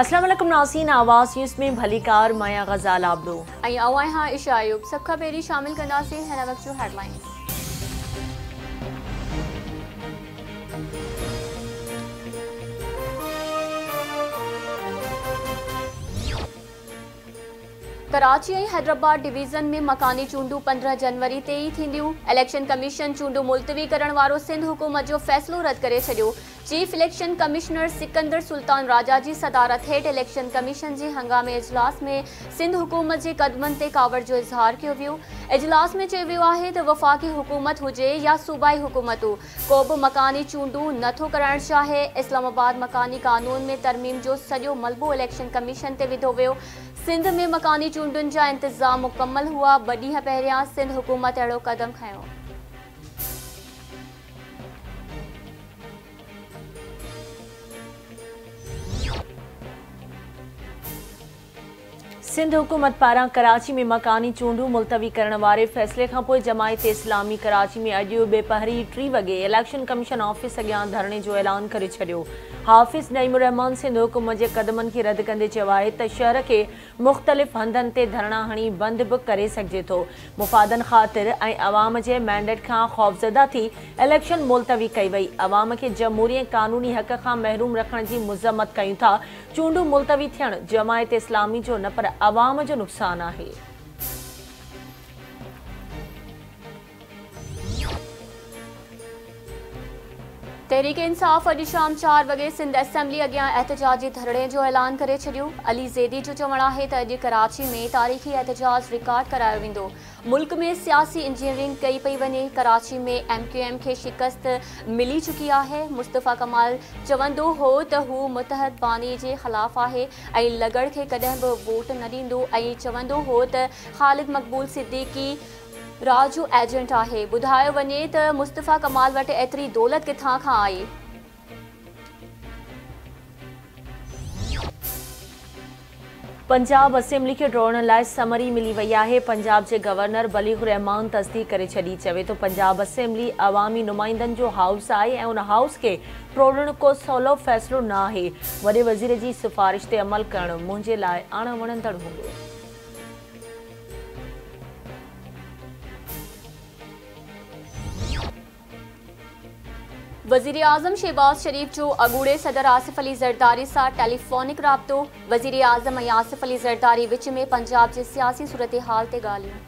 अस्सलाम वालेकुम नाज़रीन, आवाज़ न्यूज़ में भली कार माया गज़ाल आबलो आई आवाज़ हां इशायुब सब खबरी शामिल करना से है ना वक्तों हेडलाइंस। कराची ऐं हैदराबाद डिवीज़न में मकानी चूंडू 15 जनवरी ते ई थींदियूं। इलेक्शन कमीशन चूंडू मुल्तवी करण वारो सिंध हुकूमत जो फ़ैसिलो रद्द करे छॾियो। Chief election commissioner Sikandar Sultan Raja जी सदारत हेठि इलेक्शन कमीशन जे हंगामे इजलास में सिंध हुकूमत जे कदमनि ते कावड़ जो इज़हार कयो वियो। इजलास में चयो वियो आहे त वफ़ाक़ी हुकूमत हुजे या सूबाई हुकूमतूं, को बि मकानी चूंडू नथो कराइणु चाहे। इस्लामाबाद मकानी कानून में तरमीम जो सॼो मलबो इलेक्शन कमीशन ते विधो वियो। सिंध में मकानी चूंडुनि जा इंतज़ाम मुकम्मल हुआ। ब ॾींहं पहिरियां सिंध हुकूमत अहिड़ो कदम खयो। सिंध हुकूमत पारां कराची में मकानी चूंडू मुलतवी करण वारे फ़ैसिले खां पोइ जमायत इस्लामी कराची में अॼु बेपहरी 3 वॻे इलेक्शन कमीशन ऑफिस अॻियां धरणे जो ऐलान करे छॾियो। हाफिज़ नईमुर्रहमान सिंध हुकूमत जे कदमनि खे रद्द कंदे चयो आहे त शहर खे मुख़्तलिफ़ हंधनि ते धरणा हणी बंदि बि करे सघिजे थो। मुफ़ादनि ख़ातिर ऐं अवाम जे मैंडेट खां खौफ़ज़दा थी इलेक्शन मुलतवी कई वई। अवाम खे जमहूरी ऐं कानूनी हक़ खां महरूम रखण जी मुज़म्मत कयूं था। चूंडू मुलतवी थियणु जमायत इस्लामी जो न पर आवाम जो नुक़सान आहे। तहरीक इंसाफ़ अॼु शाम 4 वॻे सिंध असेंबली अॻियां एहतजाजी धरणे जो ऐलान करे छॾियो। अली जैदी जो चवणु आहे त अॼु कराची में तारीख़ी एहतजाज रिकॉर्ड करायो वेंदो। मुल्क में सियासी इंजीनियरिंग कई पई वञे। कराची में MQM खे शिकस्त मिली चुकी आहे। मुस्तफ़ा कमाल चवंदो हो त हू मुतहद बानी जे ख़िलाफ़ आहे ऐं लॻड़ खे कॾहिं बि वोट न ॾींदो ऐं चवंदो हो त खालिद मकबूल सिद्दीकी राजू एजेंट आहे। बुधायो वने त मुस्तफ़ा कमाल वट एतरी दौलत किथां खां आई। पंजाब असेंबली के ड्रोण लाइ समरी मिली वही है। पंजाब के गवर्नर बलि रहमान तस्दीक करे छड़ी चवे तो पंजाब असेंबली अवामी नुमाइंदन जो हाउस आए और उन हाउस के प्रोड़न को सौलो फैसलो ना है। वड़े वजीर की सिफारिश से अमल करण मुझे लाए अणवणंदड़ होंगे। वज़ीर आज़म शहबाज शरीफ जो अगूड़े सदर आसिफ अली ज़रदारी से टेलीफोनिक राब्तो। वज़ीर आज़म ऐं आसिफ अली ज़रदारी विच में पंजाब के सियासी सूरत हाल ते गालियां।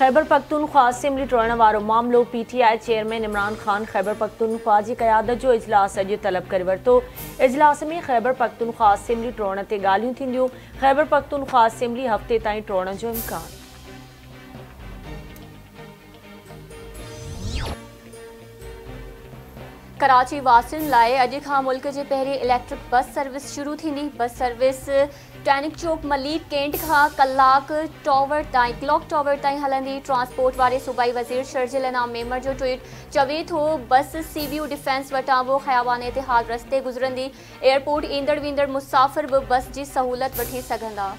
खैबर पख्तूनख्वा असेंबली टोड़ण वारो मामलो PTI चेयरमैन इमरान खान खैबर पख्तूनख्वा की क़यादत जो इजलास अॼु तलब करे वरितो। इजलास में खैबर पख्तूनख्वा असेंबली टोड़ण ते ॻाल्हियूं थींदियूं। खैबर पख्तूनख्वा असेंबली हफ़्ते ताईं टोड़ण जो इम्कान। कराची वासियुनि लाइ अॼु खां मुल्क जे पहिरीं इलेक्ट्रिक बस सर्विस शुरू थींदी। बस सर्विस टैनिक चौक मलीक कैंट खां क्लॉक टावर ताईं हलंदी। ट्रांसपोर्ट वारे सूबाई वज़ीर शर्जिल इनाम मेमर जो ट्वीट चवे थो बस CVU डिफेंस वटां बि ख़यावाने ते हाल रस्ते गुज़रंदी। एयरपोर्ट ईंदड़ वेंदड़ मुसाफ़िर बि बस जी सहूलियत वठी सघंदा।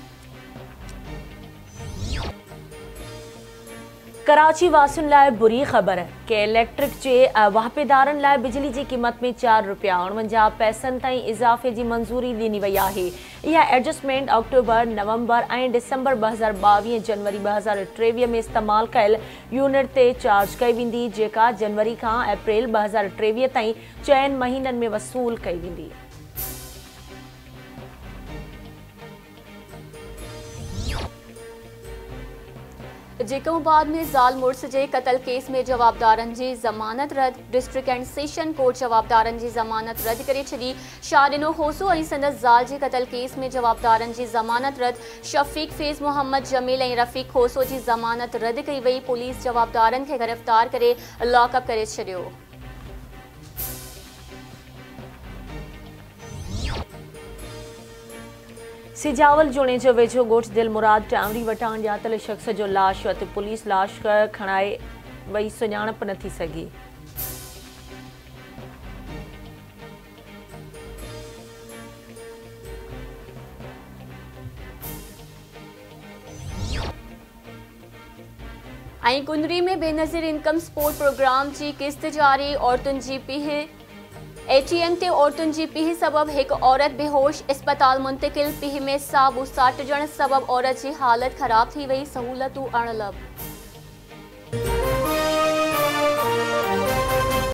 कराची वासियुनि लाइ बुरी ख़बर के इलेक्ट्रिक के वाहपेदारनि लाइ बिजली की क़ीमत में 4 रुपया 49 पैसनि ताईं इज़ाफ़े की मंजूरी ॾिनी वई आहे। यह एडजस्टमेंट अक्टूबर नवंबर और दिसंबर 2022 जनवरी 2023 में इस्तेमाल कयल यूनिट ते चार्ज कई वेंदी, जेका जनवरी का अप्रैल 2023 ताईं 4 महीननि में वसूल कई वेंदी। जेकोबाद में ज़ाल मुड़स के कतल केस में जवाबदारन की जमानत रद्द। डिस्ट्रिक्ट एंड सेशन कोर्ट जवाबदारन की जमानत रद्द करे छड़ी। शाहदिनो खोसो और संदस ज़ाल के कतल केस में जवाबदारन की जमानत रद्द। शफीक फेज़ मुहम्मद जमील और रफीक खोसो की जमानत रद्द कई वही। पुलिस जवाबदारन के गिरफ्तार करे लॉकअप करे छड़ियो। सिजावल जुणे जो वेझो ॻोठ दिलमुराद टांवरी वटां ॼातल शख़्स जो लाश वरितो। पुलिस लाश खणाए वई सुञाणप न थी सघी। आईं कुनरी में Benazir income support programme जी किस्त जारी औरतुन जी पीह ATM ते औरतुन जी पीह सबब एक औरत बेहोश अस्पताल मुंतकिल पीह में साबु 60 जन सबब औरत जी हालत खराब थी वही सहूलतू अणलब।